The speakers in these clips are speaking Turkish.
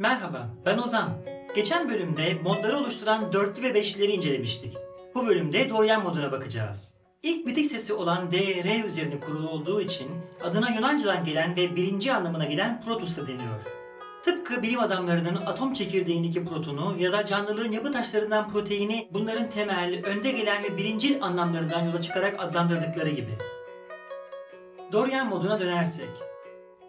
Merhaba, ben Ozan. Geçen bölümde modları oluşturan dörtlü ve beşlileri incelemiştik. Bu bölümde Doryen moduna bakacağız. İlk bitik sesi olan DR üzerine kurulu olduğu için adına Yunanca'dan gelen ve birinci anlamına gelen protus da deniyor. Tıpkı bilim adamlarının atom çekirdeğindeki protonu ya da canlıların yapı taşlarından proteini bunların temel, önde gelen ve birincil anlamlarından yola çıkarak adlandırdıkları gibi. Doryen moduna dönersek,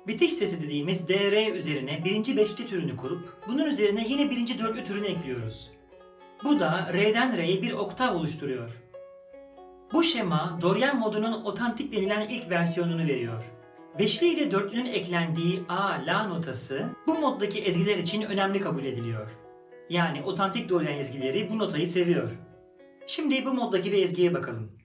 bitiş sesi dediğimiz DR üzerine birinci beşli türünü kurup bunun üzerine yine birinci dörtlü türünü ekliyoruz. Bu da R'den R'ye bir oktav oluşturuyor. Bu şema Doryen modunun otantik denilen ilk versiyonunu veriyor. Beşli ile dörtlünün eklendiği A, La notası bu moddaki ezgiler için önemli kabul ediliyor. Yani otantik Doryen ezgileri bu notayı seviyor. Şimdi bu moddaki bir ezgiye bakalım.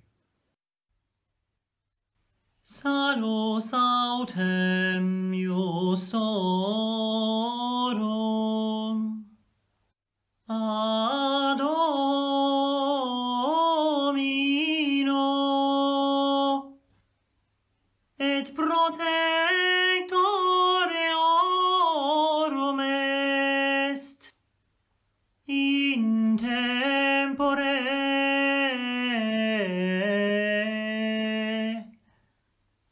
Salus autem iustorum Domino et protectore orum est in tempore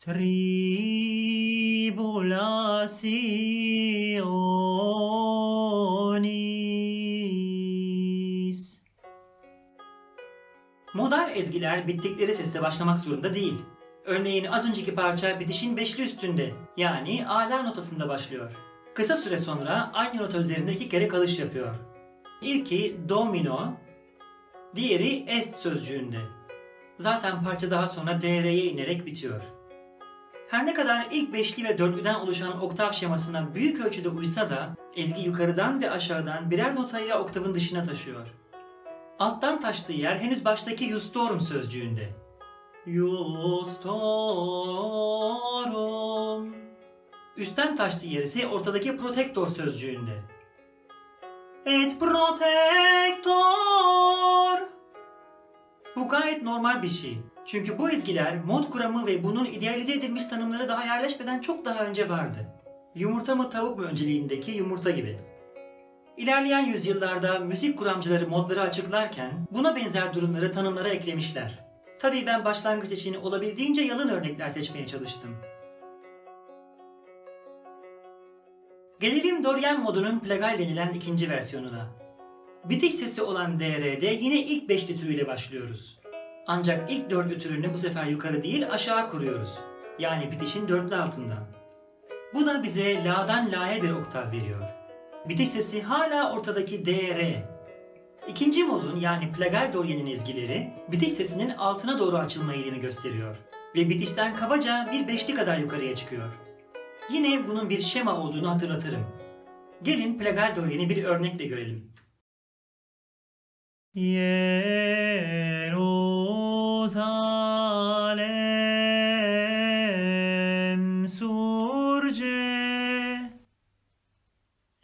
Tribulationis. Modal ezgiler bittikleri sesle başlamak zorunda değil. Örneğin az önceki parça bitişin beşli üstünde yani ala notasında başlıyor. Kısa süre sonra aynı nota üzerinde iki kere kalış yapıyor. İlki domino, diğeri est sözcüğünde. Zaten parça daha sonra dr'ye inerek bitiyor. Her ne kadar ilk beşli ve dörtlüden oluşan oktav şemasına büyük ölçüde uysa da ezgi yukarıdan ve aşağıdan birer notayla oktavın dışına taşıyor. Alttan taştığı yer henüz baştaki iustorum sözcüğünde. Iustorum. Üstten taştığı yer ise ortadaki protector sözcüğünde. Et protector. Bu gayet normal bir şey. Çünkü bu ezgiler mod kuramı ve bunun idealize edilmiş tanımları daha yerleşmeden çok daha önce vardı. Yumurta mı tavuk mu önceliğindeki yumurta gibi. İlerleyen yüzyıllarda müzik kuramcıları modları açıklarken buna benzer durumları tanımlara eklemişler. Tabii ben başlangıç için olabildiğince yalın örnekler seçmeye çalıştım. Gelelim Doryen modunun plagal denilen ikinci versiyonuna. Bitiş sesi olan DR'de yine ilk beşli türüyle başlıyoruz. Ancak ilk dörtlü türünü bu sefer yukarı değil aşağı kuruyoruz. Yani bitişin dörtlü altından. Bu da bize la'dan la'ya bir oktav veriyor. Bitiş sesi hala ortadaki dr. İkinci modun yani plagal Doryen'in ezgileri bitiş sesinin altına doğru açılma eğilimi gösteriyor. Ve bitişten kabaca bir beşli kadar yukarıya çıkıyor. Yine bunun bir şema olduğunu hatırlatırım. Gelin plagal Doryen'i bir örnekle görelim. Jerusalem surge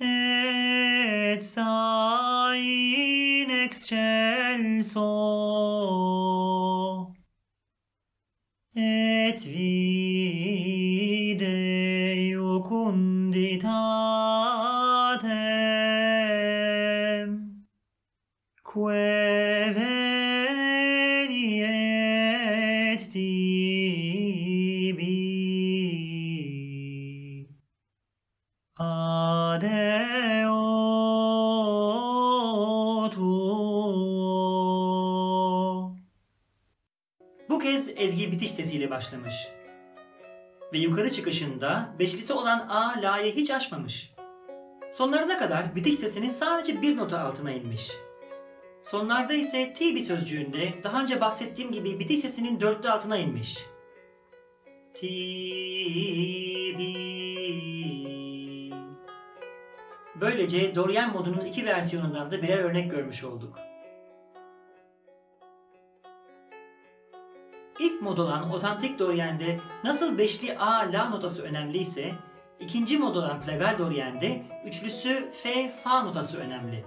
et sain excelso et vide iucunditatem quae Bu kez ezgi bitiş sesiyle başlamış. Ve yukarı çıkışında beşlisi olan A, La'yı hiç aşmamış. Sonlarına kadar bitiş sesinin sadece bir nota altına inmiş. Sonlarda ise tibi sözcüğünde daha önce bahsettiğim gibi bitiş sesinin dörtlü altına inmiş. Tibi. Böylece Doryen modunun iki versiyonundan da birer örnek görmüş olduk. İlk mod olan otantik Doryen'de nasıl beşli A, La notası önemliyse, ikinci mod olan plagal Doryen'de üçlüsü F, Fa notası önemli.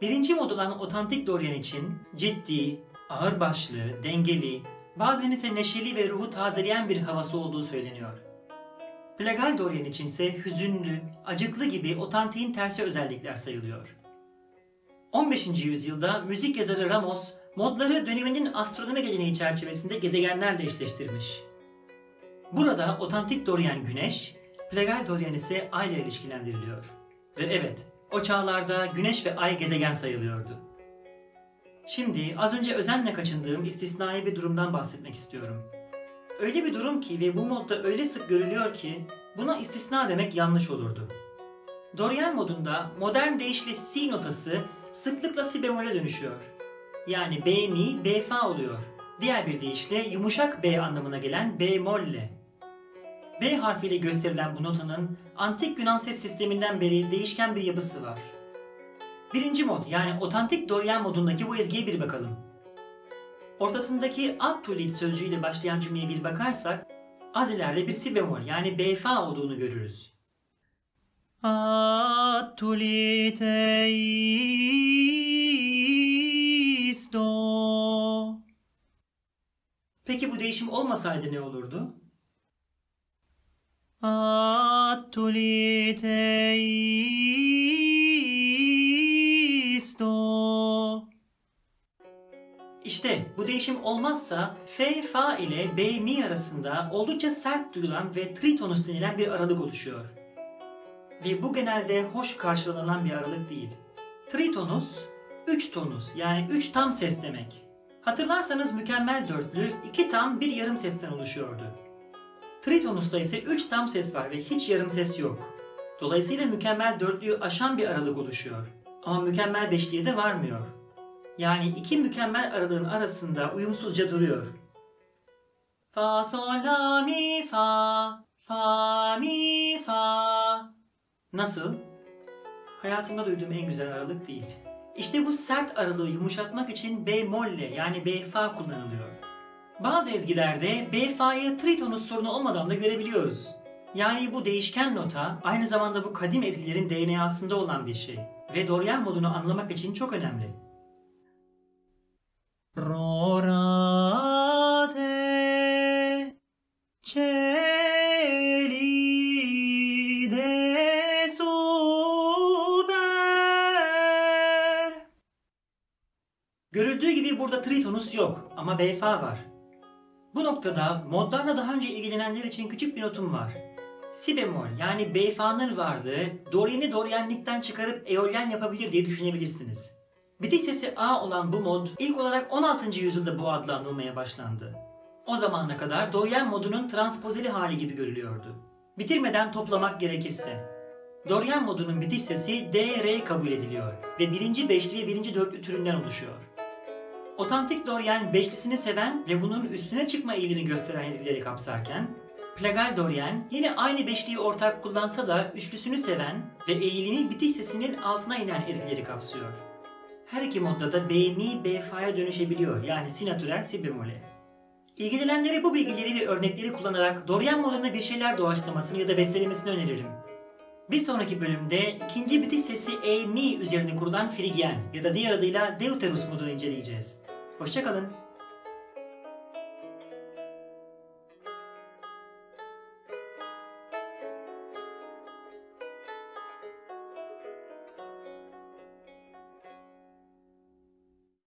Birinci mod olan otantik Doryen için ciddi, ağırbaşlı, dengeli, bazen ise neşeli ve ruhu tazeleyen bir havası olduğu söyleniyor. Plagal Doryen içinse hüzünlü, acıklı gibi otantiğin tersi özellikler sayılıyor. 15. yüzyılda müzik yazarı Ramos, modları döneminin astronomi geleneği çerçevesinde gezegenlerle eşleştirmiş. Burada otantik Doryen güneş, Plagal Doryen ise ay ile ilişkilendiriliyor. Ve evet, o çağlarda güneş ve ay gezegen sayılıyordu. Şimdi az önce özenle kaçındığım istisnai bir durumdan bahsetmek istiyorum. Öyle bir durum ki ve bu modda öyle sık görülüyor ki buna istisna demek yanlış olurdu. Doryen modunda modern deyişle si notası sıklıkla si bemole dönüşüyor. Yani b mi b fa oluyor. Diğer bir deyişle yumuşak b anlamına gelen bemolle. B harfiyle gösterilen bu notanın antik Yunan ses sisteminden beri değişken bir yapısı var. Birinci mod yani otantik Doryen modundaki bu ezgiye bir bakalım. Ortasındaki attulit sözcüğüyle başlayan cümleye bir bakarsak az ileride bir si bemol yani b fa olduğunu görürüz. Attulit iustorum. Peki bu değişim olmasaydı ne olurdu? Attulit iustorum. İşte bu değişim olmazsa f, fa ile b, mi arasında oldukça sert duyulan ve tritonus denilen bir aralık oluşuyor. Ve bu genelde hoş karşılanılan bir aralık değil. Tritonus, 3 tonus yani 3 tam ses demek. Hatırlarsanız mükemmel dörtlü 2 tam 1 yarım sesten oluşuyordu. Tritonus'ta ise 3 tam ses var ve hiç yarım ses yok. Dolayısıyla mükemmel dörtlüyü aşan bir aralık oluşuyor. Ama mükemmel beşliğe de varmıyor. Yani iki mükemmel aralığın arasında uyumsuzca duruyor. Fa, sol, la, mi, fa, fa, mi, fa. Nasıl? Hayatımda duyduğum en güzel aralık değil. İşte bu sert aralığı yumuşatmak için bemolle yani b-fa kullanılıyor. Bazı ezgilerde b-fa'yı tritonus sorunu olmadan da görebiliyoruz. Yani bu değişken nota aynı zamanda bu kadim ezgilerin DNA'sında olan bir şey. Ve Doryen modunu anlamak için çok önemli. Ro, ra, te, ce, li, de, su, ber. Görüldüğü gibi burada tritonus yok ama b-fa var. Bu noktada modlarla daha önce ilgilenenler için küçük bir notum var. Si bemol yani b-fa'nın varlığı Doryen'i Doryenlikten çıkarıp eolyen yapabilir diye düşünebilirsiniz. Bitiş sesi A olan bu mod ilk olarak 16. yüzyılda bu adla anılmaya başlandı. O zamana kadar Doryen modunun transpozeli hali gibi görülüyordu. Bitirmeden toplamak gerekirse. Doryen modunun bitiş sesi D, R kabul ediliyor ve 1. beşli ve 1. dörtlü türünden oluşuyor. Otantik Doryen beşlisini seven ve bunun üstüne çıkma eğilimi gösteren ezgileri kapsarken, Plagal Doryen yine aynı beşliği ortak kullansa da üçlüsünü seven ve eğilimi bitiş sesinin altına inen ezgileri kapsıyor. Her iki modda da b, mi, b, fa'ya dönüşebiliyor yani si natürel, si bemole. İlgilenenlere bu bilgileri ve örnekleri kullanarak Doryen modunda bir şeyler doğaçlamasını ya da bestelemesini öneririm. Bir sonraki bölümde ikinci bitiş sesi e, mi üzerine kurulan Phrygian ya da diğer adıyla Deuterus modunu inceleyeceğiz. Hoşçakalın.